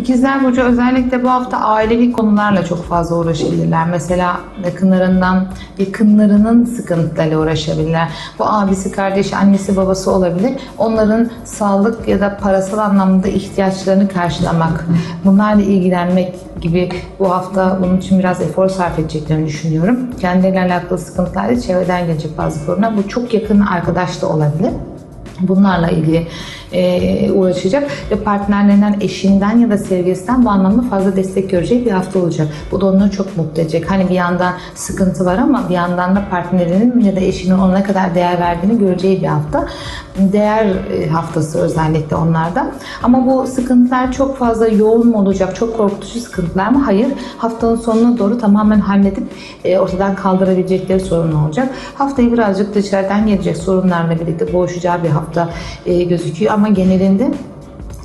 İkizler Burcu özellikle bu hafta ailevi konularla çok fazla uğraşabilirler. Mesela yakınlarının sıkıntılarıyla uğraşabilirler. Bu abisi, kardeşi, annesi, babası olabilir. Onların sağlık ya da parasal anlamda ihtiyaçlarını karşılamak, bunlarla ilgilenmek gibi bu hafta bunun için biraz efor sarf edeceklerini düşünüyorum. Kendileriyle alakalı sıkıntılar, çevreden gelecek bazı sorunlar. Bu çok yakın arkadaş da olabilir. Bunlarla ilgili uğraşacak ve partnerlerinden, eşinden ya da sevgilisinden bu anlamda fazla destek görecek bir hafta olacak. Bu da onları çok mutlu edecek. Hani bir yandan sıkıntı var ama bir yandan da partnerinin ya da eşinin ona ne kadar değer verdiğini göreceği bir hafta. Değer haftası özellikle onlarda. Ama bu sıkıntılar çok fazla yoğun mu olacak? Çok korkutucu sıkıntılar mı? Hayır. Haftanın sonuna doğru tamamen halledip ortadan kaldırabilecekleri sorun olacak. Haftayı birazcık dışarıdan gelecek sorunlarla birlikte boğuşacağı bir hafta gözüküyor. Ama genelinde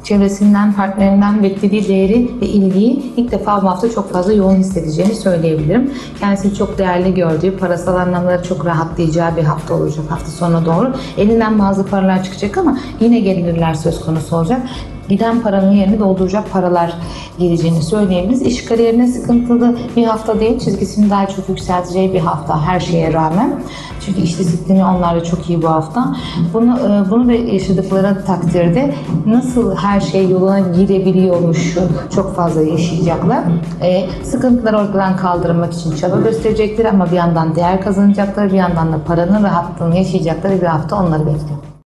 çevresinden, partnerinden beklediği değeri ve ilgiyi ilk defa bu hafta çok fazla yoğun hissedeceğini söyleyebilirim. Kendisini çok değerli gördüğü, parasal anlamları çok rahatlayacağı bir hafta olacak hafta sonuna doğru. Elinden bazı paralar çıkacak ama yine gelirler söz konusu olacak. Giden paranın yerini dolduracak paralar geleceğini söyleyebiliriz. İş kariyerine sıkıntılı bir hafta değil, çizgisini daha çok yükselteceği bir hafta her şeye rağmen. Çünkü iş disiplini onlarla çok iyi bu hafta. Bunu da yaşadıkları takdirde nasıl her şey yoluna girebiliyormuş çok fazla yaşayacaklar. Sıkıntıları ortadan kaldırmak için çaba gösterecekler ama bir yandan değer kazanacaklar, bir yandan da paranın rahatlığını yaşayacakları bir hafta onları bekliyor.